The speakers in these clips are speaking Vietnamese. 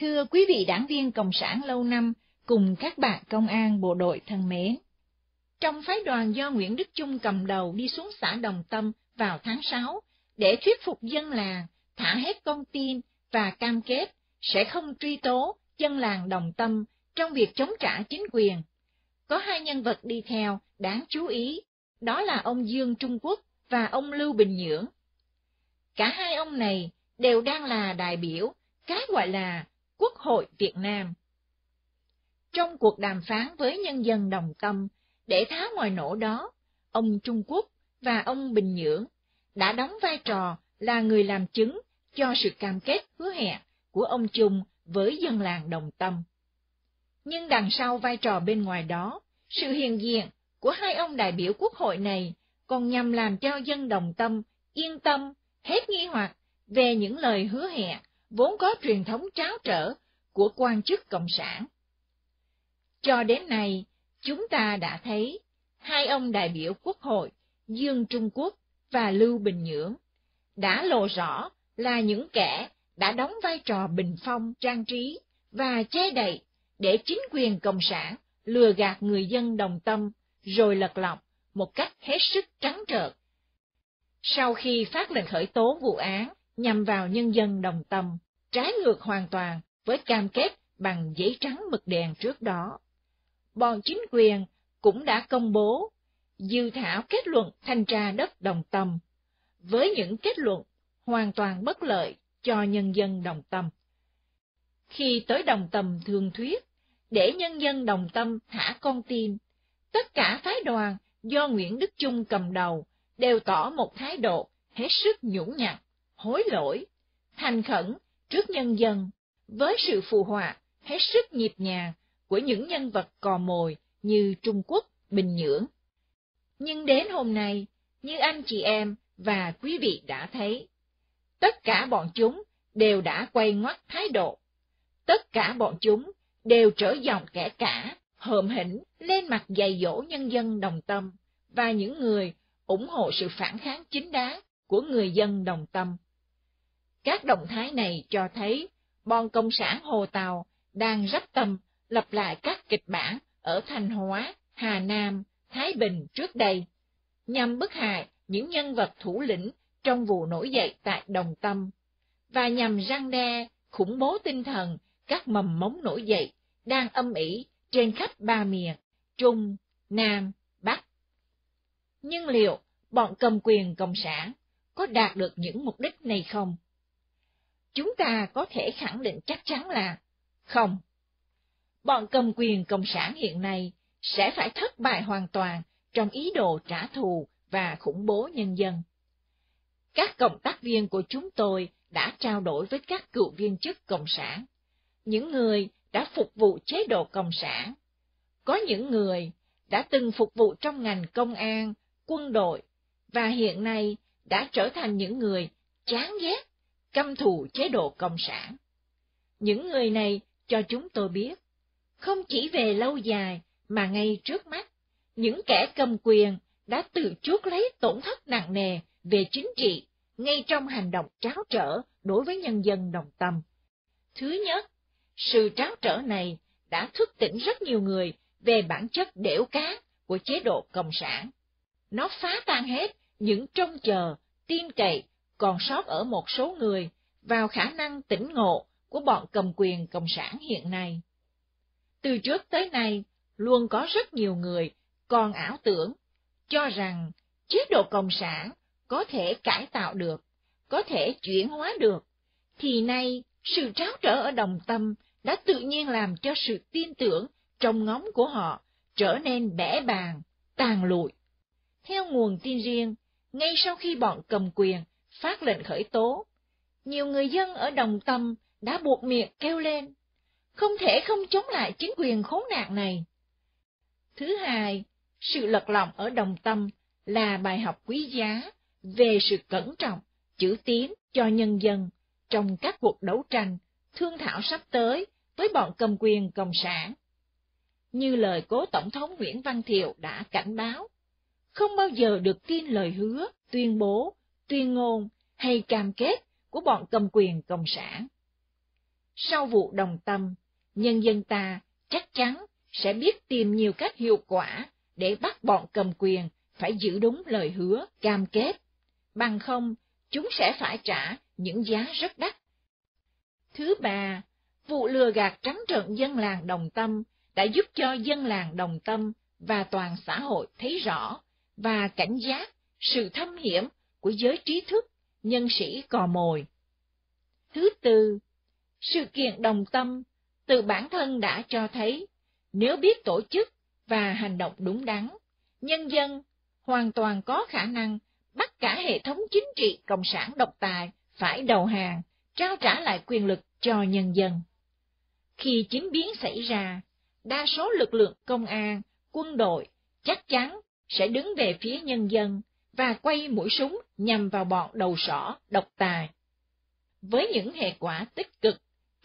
Thưa quý vị đảng viên Cộng sản lâu năm cùng các bạn công an bộ đội thân mến. Trong phái đoàn do Nguyễn Đức Chung cầm đầu đi xuống xã Đồng Tâm vào tháng 6 để thuyết phục dân làng thả hết con tin và cam kết sẽ không truy tố dân làng Đồng Tâm trong việc chống trả chính quyền. Có hai nhân vật đi theo đáng chú ý, đó là ông Dương Trung Quốc và ông Lưu Bình Nhưỡng. Cả hai ông này đều đang là đại biểu, cái gọi là Quốc hội Việt Nam. Trong cuộc đàm phán với nhân dân Đồng Tâm, để tháo ngòi nổ đó, ông Trung Quốc và ông Bình Nhưỡng đã đóng vai trò là người làm chứng cho sự cam kết hứa hẹn của ông Chung với dân làng Đồng Tâm. Nhưng đằng sau vai trò bên ngoài đó, sự hiện diện của hai ông đại biểu quốc hội này còn nhằm làm cho dân Đồng Tâm yên tâm, hết nghi hoặc về những lời hứa hẹn vốn có truyền thống tráo trở của quan chức Cộng sản. Cho đến nay, chúng ta đã thấy hai ông đại biểu quốc hội Dương Trung Quốc và Lưu Bình Nhưỡng đã lộ rõ là những kẻ đã đóng vai trò bình phong trang trí và che đậy để chính quyền Cộng sản lừa gạt người dân Đồng Tâm rồi lật lọng một cách hết sức trắng trợn. Sau khi phát lệnh khởi tố vụ án nhằm vào nhân dân Đồng Tâm, trái ngược hoàn toàn với cam kết bằng giấy trắng mực đèn trước đó, bọn chính quyền cũng đã công bố dự thảo kết luận thanh tra đất Đồng Tâm, với những kết luận hoàn toàn bất lợi cho nhân dân Đồng Tâm. Khi tới Đồng Tâm thương thuyết, để nhân dân Đồng Tâm thả con tin, tất cả phái đoàn do Nguyễn Đức Chung cầm đầu đều tỏ một thái độ hết sức nhũn nhặn, hối lỗi, thành khẩn trước nhân dân, với sự phụ họa hết sức nhịp nhàng của những nhân vật cò mồi như Trung Quốc, Bình Nhưỡng. Nhưng đến hôm nay, như anh chị em và quý vị đã thấy, tất cả bọn chúng đều đã quay ngoắt thái độ, tất cả bọn chúng đều trở giọng kẻ cả, hợm hỉnh lên mặt dạy dỗ nhân dân Đồng Tâm và những người ủng hộ sự phản kháng chính đáng của người dân Đồng Tâm. Các động thái này cho thấy bọn Cộng sản Hồ Tàu đang rắp tâm lặp lại các kịch bản ở Thanh Hóa, Hà Nam, Thái Bình trước đây, nhằm bức hại những nhân vật thủ lĩnh trong vụ nổi dậy tại Đồng Tâm, và nhằm răn đe, khủng bố tinh thần các mầm mống nổi dậy đang âm ỉ trên khắp ba miền, Trung, Nam, Bắc. Nhưng liệu bọn cầm quyền Cộng sản có đạt được những mục đích này không? Chúng ta có thể khẳng định chắc chắn là không. Bọn cầm quyền Cộng sản hiện nay sẽ phải thất bại hoàn toàn trong ý đồ trả thù và khủng bố nhân dân. Các cộng tác viên của chúng tôi đã trao đổi với các cựu viên chức Cộng sản, những người đã phục vụ chế độ Cộng sản. Có những người đã từng phục vụ trong ngành công an, quân đội, và hiện nay đã trở thành những người chán ghét, căm thù chế độ Cộng sản. Những người này cho chúng tôi biết, không chỉ về lâu dài mà ngay trước mắt, những kẻ cầm quyền đã tự chuốc lấy tổn thất nặng nề về chính trị ngay trong hành động tráo trở đối với nhân dân Đồng Tâm. Thứ nhất, sự tráo trở này đã thức tỉnh rất nhiều người về bản chất đểu cát của chế độ Cộng sản. Nó phá tan hết những trông chờ, tin cậy còn sót ở một số người vào khả năng tỉnh ngộ của bọn cầm quyền Cộng sản hiện nay. Từ trước tới nay, luôn có rất nhiều người còn ảo tưởng, cho rằng chế độ Cộng sản có thể cải tạo được, có thể chuyển hóa được, thì nay sự tráo trở ở Đồng Tâm đã tự nhiên làm cho sự tin tưởng trong ngóng của họ trở nên bẽ bàng, tàn lụi. Theo nguồn tin riêng, ngay sau khi bọn cầm quyền phát lệnh khởi tố, nhiều người dân ở Đồng Tâm đã buột miệng kêu lên, không thể không chống lại chính quyền khốn nạn này. Thứ hai, sự lật lọng ở Đồng Tâm là bài học quý giá về sự cẩn trọng, chữ tín cho nhân dân trong các cuộc đấu tranh, thương thảo sắp tới với bọn cầm quyền Cộng sản. Như lời cố Tổng thống Nguyễn Văn Thiệu đã cảnh báo, không bao giờ được tin lời hứa, tuyên bố, tuyên ngôn hay cam kết của bọn cầm quyền Cộng sản. Sau vụ Đồng Tâm, nhân dân ta chắc chắn sẽ biết tìm nhiều cách hiệu quả để bắt bọn cầm quyền phải giữ đúng lời hứa cam kết, bằng không chúng sẽ phải trả những giá rất đắt. Thứ ba, vụ lừa gạt trắng trợn dân làng Đồng Tâm đã giúp cho dân làng Đồng Tâm và toàn xã hội thấy rõ và cảnh giác sự thâm hiểm của giới trí thức, nhân sĩ cò mồi. Thứ tư, sự kiện Đồng Tâm từ bản thân đã cho thấy, nếu biết tổ chức và hành động đúng đắn, nhân dân hoàn toàn có khả năng bắt cả hệ thống chính trị cộng sản độc tài phải đầu hàng, trao trả lại quyền lực cho nhân dân. Khi chính biến xảy ra, đa số lực lượng công an, quân đội chắc chắn sẽ đứng về phía nhân dân và quay mũi súng nhằm vào bọn đầu sỏ độc tài. Với những hệ quả tích cực,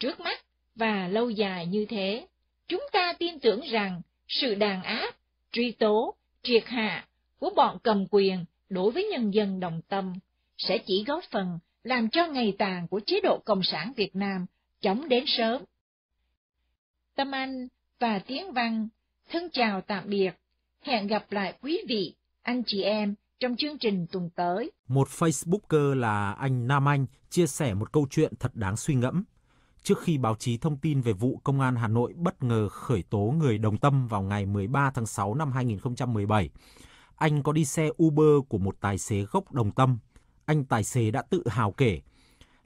trước mắt và lâu dài như thế, chúng ta tin tưởng rằng sự đàn áp, truy tố, triệt hạ của bọn cầm quyền đối với nhân dân Đồng Tâm sẽ chỉ góp phần làm cho ngày tàn của chế độ Cộng sản Việt Nam chóng đến sớm. Tâm Anh và Tiến Văn thân chào tạm biệt, hẹn gặp lại quý vị, anh chị em trong chương trình tuần tới. Một Facebooker là anh Nam Anh chia sẻ một câu chuyện thật đáng suy ngẫm. Trước khi báo chí thông tin về vụ Công an Hà Nội bất ngờ khởi tố người Đồng Tâm vào ngày 13 tháng 6 năm 2017, anh có đi xe Uber của một tài xế gốc Đồng Tâm. Anh tài xế đã tự hào kể,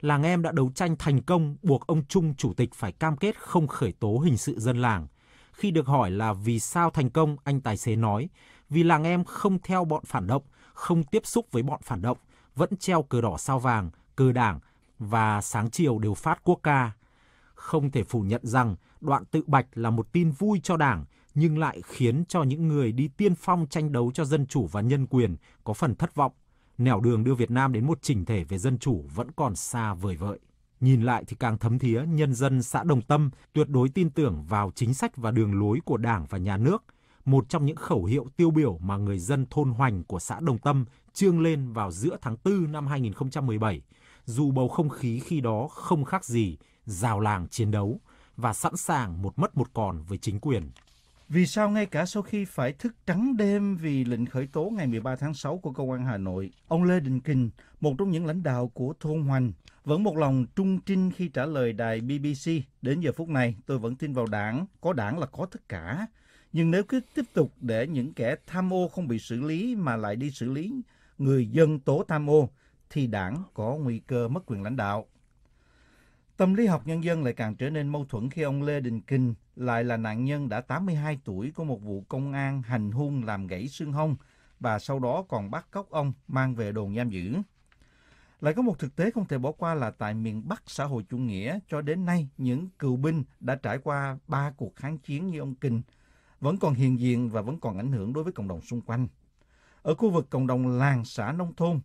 làng em đã đấu tranh thành công buộc ông Chung chủ tịch phải cam kết không khởi tố hình sự dân làng. Khi được hỏi là vì sao thành công, anh tài xế nói, vì làng em không theo bọn phản động, không tiếp xúc với bọn phản động, vẫn treo cờ đỏ sao vàng, cờ đảng và sáng chiều đều phát quốc ca. Không thể phủ nhận rằng đoạn tự bạch là một tin vui cho đảng, nhưng lại khiến cho những người đi tiên phong tranh đấu cho dân chủ và nhân quyền có phần thất vọng. Nẻo đường đưa Việt Nam đến một chỉnh thể về dân chủ vẫn còn xa vời vợi. Nhìn lại thì càng thấm thía nhân dân xã Đồng Tâm tuyệt đối tin tưởng vào chính sách và đường lối của Đảng và Nhà nước, một trong những khẩu hiệu tiêu biểu mà người dân thôn Hoành của xã Đồng Tâm trương lên vào giữa tháng 4 năm 2017, dù bầu không khí khi đó không khác gì rào làng chiến đấu và sẵn sàng một mất một còn với chính quyền. Vì sao ngay cả sau khi phải thức trắng đêm vì lệnh khởi tố ngày 13 tháng 6 của Công an Hà Nội, ông Lê Đình Kình, một trong những lãnh đạo của thôn Hoành, vẫn một lòng trung trinh khi trả lời đài BBC. Đến giờ phút này, tôi vẫn tin vào đảng là có tất cả. Nhưng nếu cứ tiếp tục để những kẻ tham ô không bị xử lý mà lại đi xử lý người dân tố tham ô, thì đảng có nguy cơ mất quyền lãnh đạo. Tâm lý học nhân dân lại càng trở nên mâu thuẫn khi ông Lê Đình Kình lại là nạn nhân đã 82 tuổi của một vụ công an hành hung làm gãy xương hông và sau đó còn bắt cóc ông mang về đồn giam giữ. Lại có một thực tế không thể bỏ qua là tại miền Bắc xã hội chủ nghĩa cho đến nay, những cựu binh đã trải qua 3 cuộc kháng chiến như ông Kình vẫn còn hiện diện và vẫn còn ảnh hưởng đối với cộng đồng xung quanh. Ở khu vực cộng đồng làng xã nông thôn,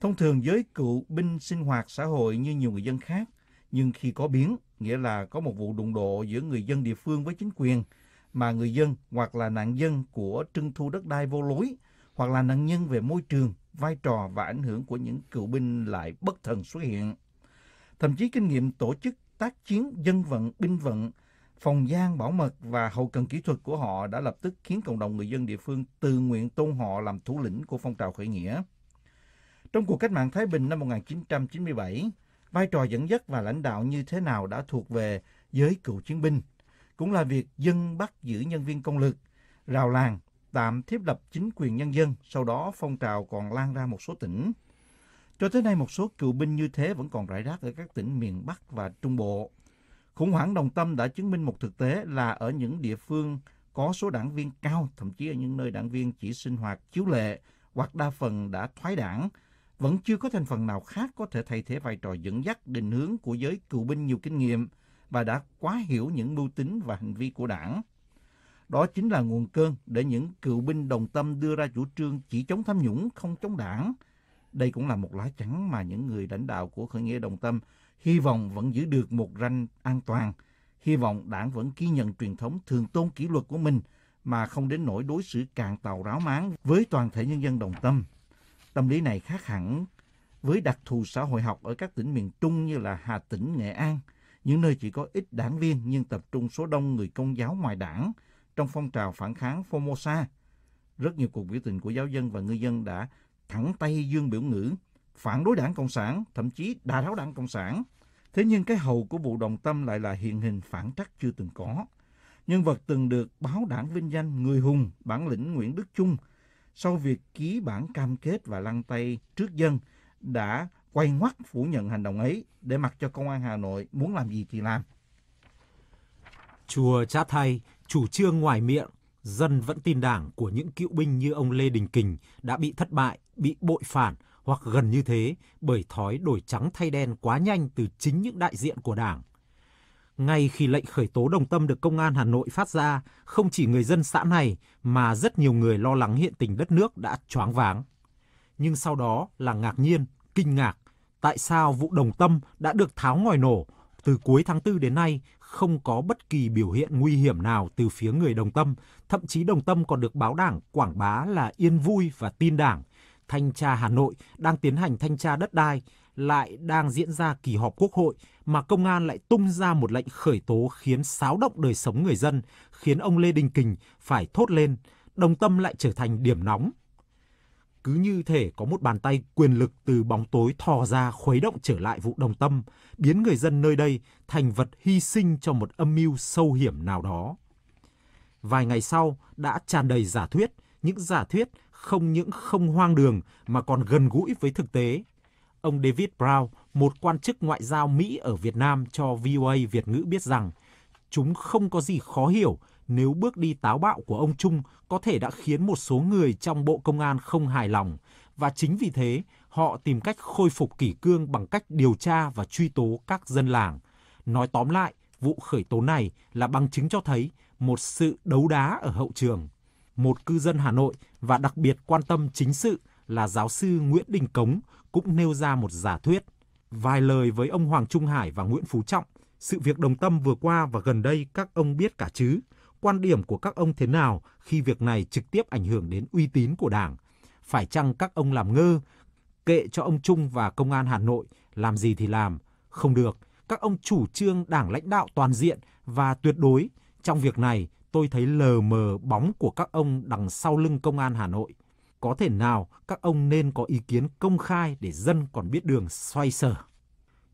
thông thường giới cựu binh sinh hoạt xã hội như nhiều người dân khác, nhưng khi có biến, nghĩa là có một vụ đụng độ giữa người dân địa phương với chính quyền, mà người dân hoặc là nạn nhân của trưng thu đất đai vô lối, hoặc là nạn nhân về môi trường, vai trò và ảnh hưởng của những cựu binh lại bất thần xuất hiện. Thậm chí kinh nghiệm tổ chức tác chiến dân vận, binh vận, phòng gian bảo mật và hậu cần kỹ thuật của họ đã lập tức khiến cộng đồng người dân địa phương tự nguyện tôn họ làm thủ lĩnh của phong trào khởi nghĩa. Trong cuộc cách mạng Thái Bình năm 1997, vai trò dẫn dắt và lãnh đạo như thế nào đã thuộc về giới cựu chiến binh, cũng là việc dân bắt giữ nhân viên công lực, rào làng, tạm thiết lập chính quyền nhân dân, sau đó phong trào còn lan ra một số tỉnh. Cho tới nay một số cựu binh như thế vẫn còn rải rác ở các tỉnh miền Bắc và Trung Bộ. Khủng hoảng Đồng Tâm đã chứng minh một thực tế là ở những địa phương có số đảng viên cao, thậm chí ở những nơi đảng viên chỉ sinh hoạt chiếu lệ hoặc đa phần đã thoái đảng, vẫn chưa có thành phần nào khác có thể thay thế vai trò dẫn dắt định hướng của giới cựu binh nhiều kinh nghiệm và đã quá hiểu những mưu tính và hành vi của đảng. Đó chính là nguồn cơn để những cựu binh Đồng Tâm đưa ra chủ trương chỉ chống tham nhũng, không chống đảng. Đây cũng là một lá chắn mà những người lãnh đạo của khởi nghĩa Đồng Tâm hy vọng vẫn giữ được một ranh an toàn, hy vọng đảng vẫn ghi nhận truyền thống thường tôn kỷ luật của mình mà không đến nỗi đối xử càn tàu ráo máng với toàn thể nhân dân Đồng Tâm. Tâm lý này khác hẳn với đặc thù xã hội học ở các tỉnh miền Trung như là Hà Tĩnh, Nghệ An, những nơi chỉ có ít đảng viên nhưng tập trung số đông người Công giáo ngoài đảng trong phong trào phản kháng Formosa. Rất nhiều cuộc biểu tình của giáo dân và ngư dân đã thẳng tay dương biểu ngữ, phản đối đảng Cộng sản, thậm chí đà tháo đảng Cộng sản. Thế nhưng cái hầu của vụ Đồng Tâm lại là hiện hình phản trắc chưa từng có. Nhân vật từng được báo đảng vinh danh người hùng, bản lĩnh Nguyễn Đức Chung, sau việc ký bản cam kết và lăn tay trước dân, đã quay ngoắt phủ nhận hành động ấy để mặc cho công an Hà Nội muốn làm gì thì làm. Chùa Chát Thay, chủ trương ngoài miệng, dân vẫn tin đảng của những cựu binh như ông Lê Đình Kình đã bị thất bại, bị bội phản hoặc gần như thế bởi thói đổi trắng thay đen quá nhanh từ chính những đại diện của đảng. Ngay khi lệnh khởi tố Đồng Tâm được Công an Hà Nội phát ra, không chỉ người dân xã này mà rất nhiều người lo lắng hiện tình đất nước đã choáng váng. Nhưng sau đó là ngạc nhiên, kinh ngạc, tại sao vụ Đồng Tâm đã được tháo ngòi nổ từ cuối tháng 4 đến nay không có bất kỳ biểu hiện nguy hiểm nào từ phía người Đồng Tâm, thậm chí Đồng Tâm còn được báo đảng quảng bá là yên vui và tin đảng. Thanh tra Hà Nội đang tiến hành thanh tra đất đai, lại đang diễn ra kỳ họp Quốc hội mà công an lại tung ra một lệnh khởi tố khiến xáo động đời sống người dân, khiến ông Lê Đình Kình phải thốt lên, Đồng Tâm lại trở thành điểm nóng. Cứ như thể có một bàn tay quyền lực từ bóng tối thò ra khuấy động trở lại vụ Đồng Tâm, biến người dân nơi đây thành vật hy sinh cho một âm mưu sâu hiểm nào đó. Vài ngày sau đã tràn đầy giả thuyết, những giả thuyết không những không hoang đường mà còn gần gũi với thực tế. Ông David Brown, một quan chức ngoại giao Mỹ ở Việt Nam cho VOA Việt ngữ biết rằng chúng không có gì khó hiểu nếu bước đi táo bạo của ông Chung có thể đã khiến một số người trong Bộ Công an không hài lòng và chính vì thế họ tìm cách khôi phục kỷ cương bằng cách điều tra và truy tố các dân làng. Nói tóm lại, vụ khởi tố này là bằng chứng cho thấy một sự đấu đá ở hậu trường. Một cư dân Hà Nội và đặc biệt quan tâm chính sự là giáo sư Nguyễn Đình Cống cũng nêu ra một giả thuyết. Vài lời với ông Hoàng Trung Hải và Nguyễn Phú Trọng, sự việc Đồng Tâm vừa qua và gần đây các ông biết cả chứ. Quan điểm của các ông thế nào khi việc này trực tiếp ảnh hưởng đến uy tín của đảng? Phải chăng các ông làm ngơ, kệ cho ông Chung và Công an Hà Nội làm gì thì làm? Không được, các ông chủ trương đảng lãnh đạo toàn diện và tuyệt đối. Trong việc này, tôi thấy lờ mờ bóng của các ông đằng sau lưng Công an Hà Nội. Có thể nào các ông nên có ý kiến công khai để dân còn biết đường xoay sở.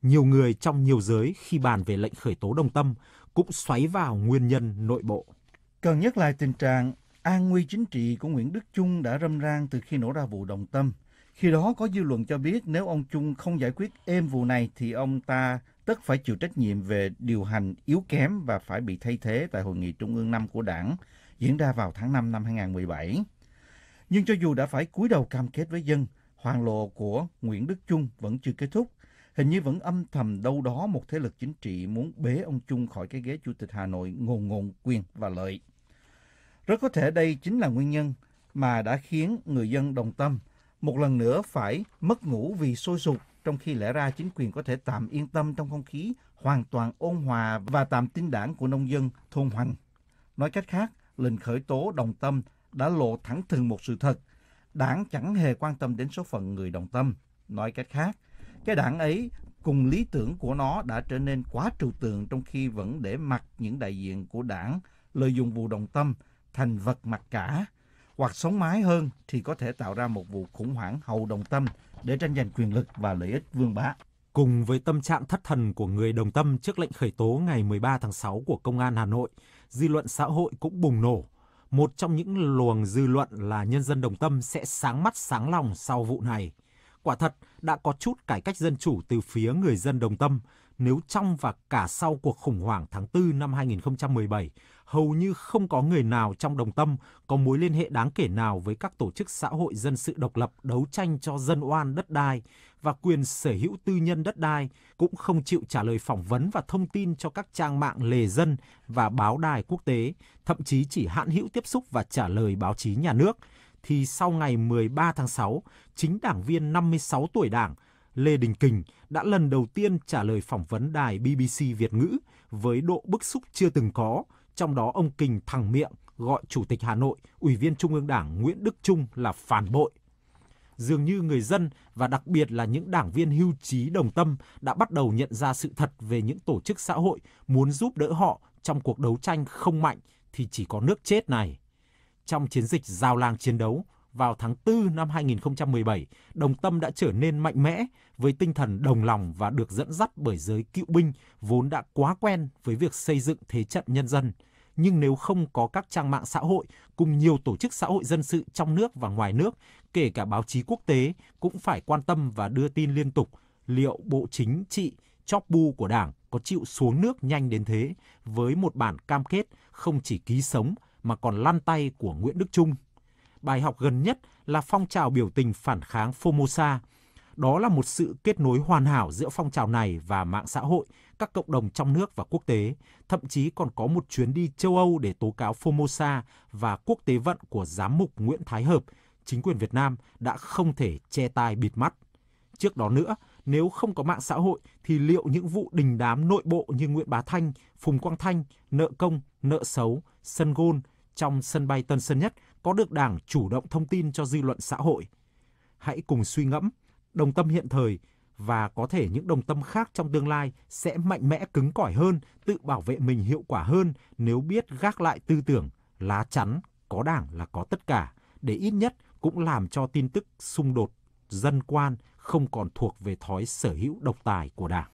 Nhiều người trong nhiều giới khi bàn về lệnh khởi tố Đồng Tâm cũng xoáy vào nguyên nhân nội bộ. Cần nhắc lại tình trạng an nguy chính trị của Nguyễn Đức Chung đã râm ran từ khi nổ ra vụ Đồng Tâm. Khi đó có dư luận cho biết nếu ông Chung không giải quyết êm vụ này thì ông ta tất phải chịu trách nhiệm về điều hành yếu kém và phải bị thay thế tại Hội nghị Trung ương 5 của đảng diễn ra vào tháng 5 năm 2017. Nhưng cho dù đã phải cúi đầu cam kết với dân, hoang lộ của Nguyễn Đức Chung vẫn chưa kết thúc. Hình như vẫn âm thầm đâu đó một thế lực chính trị muốn bế ông Chung khỏi cái ghế Chủ tịch Hà Nội ngồn quyền và lợi. Rất có thể đây chính là nguyên nhân mà đã khiến người dân Đồng Tâm một lần nữa phải mất ngủ vì sôi sục, trong khi lẽ ra chính quyền có thể tạm yên tâm trong không khí hoàn toàn ôn hòa và tạm tin đảng của nông dân thôn Hoành. Nói cách khác, lệnh khởi tố Đồng Tâm đã lộ thẳng thừng một sự thật. Đảng chẳng hề quan tâm đến số phận người Đồng Tâm. Nói cách khác, cái đảng ấy cùng lý tưởng của nó đã trở nên quá trừu tượng trong khi vẫn để mặc những đại diện của đảng lợi dụng vụ Đồng Tâm thành vật mặc cả. Hoặc sống mái hơn thì có thể tạo ra một vụ khủng hoảng hậu Đồng Tâm để tranh giành quyền lực và lợi ích vương bá. Cùng với tâm trạng thất thần của người Đồng Tâm trước lệnh khởi tố ngày 13 tháng 6 của Công an Hà Nội, dư luận xã hội cũng bùng nổ. Một trong những luồng dư luận là nhân dân Đồng Tâm sẽ sáng mắt sáng lòng sau vụ này. Quả thật, đã có chút cải cách dân chủ từ phía người dân Đồng Tâm nếu trong và cả sau cuộc khủng hoảng tháng 4 năm 2017, hầu như không có người nào trong Đồng Tâm có mối liên hệ đáng kể nào với các tổ chức xã hội dân sự độc lập đấu tranh cho dân oan đất đai và quyền sở hữu tư nhân đất đai, cũng không chịu trả lời phỏng vấn và thông tin cho các trang mạng lề dân và báo đài quốc tế, thậm chí chỉ hạn hữu tiếp xúc và trả lời báo chí nhà nước. Thì sau ngày 13 tháng 6, chính đảng viên 56 tuổi đảng Lê Đình Kình đã lần đầu tiên trả lời phỏng vấn đài BBC Việt ngữ với độ bức xúc chưa từng có. Trong đó ông Kình thẳng miệng gọi Chủ tịch Hà Nội, Ủy viên Trung ương Đảng Nguyễn Đức Chung là phản bội. dường như người dân và đặc biệt là những đảng viên hưu trí đồng tâm đã bắt đầu nhận ra sự thật về những tổ chức xã hội muốn giúp đỡ họ trong cuộc đấu tranh không mạnh thì chỉ có nước chết này. Trong chiến dịch giao lang chiến đấu, vào tháng 4 năm 2017, Đồng Tâm đã trở nên mạnh mẽ với tinh thần đồng lòng và được dẫn dắt bởi giới cựu binh vốn đã quá quen với việc xây dựng thế trận nhân dân. Nhưng nếu không có các trang mạng xã hội cùng nhiều tổ chức xã hội dân sự trong nước và ngoài nước, kể cả báo chí quốc tế cũng phải quan tâm và đưa tin liên tục liệu bộ chính trị chóp bu của Đảng có chịu xuống nước nhanh đến thế với một bản cam kết không chỉ ký sống mà còn lăn tay của Nguyễn Đức Chung. Bài học gần nhất là phong trào biểu tình phản kháng Formosa. Đó là một sự kết nối hoàn hảo giữa phong trào này và mạng xã hội, các cộng đồng trong nước và quốc tế, thậm chí còn có một chuyến đi châu Âu để tố cáo Formosa và quốc tế vận của Giám mục Nguyễn Thái Hợp, chính quyền Việt Nam đã không thể che tai bịt mắt. Trước đó nữa, nếu không có mạng xã hội thì liệu những vụ đình đám nội bộ như Nguyễn Bá Thanh, Phùng Quang Thanh, nợ công, nợ xấu, sân gôn trong sân bay Tân Sơn Nhất có được Đảng chủ động thông tin cho dư luận xã hội? Hãy cùng suy ngẫm. Đồng Tâm hiện thời và có thể những Đồng Tâm khác trong tương lai sẽ mạnh mẽ, cứng cỏi hơn, tự bảo vệ mình hiệu quả hơn nếu biết gác lại tư tưởng lá chắn có Đảng là có tất cả, để ít nhất cũng làm cho tin tức xung đột dân quan không còn thuộc về thói sở hữu độc tài của Đảng.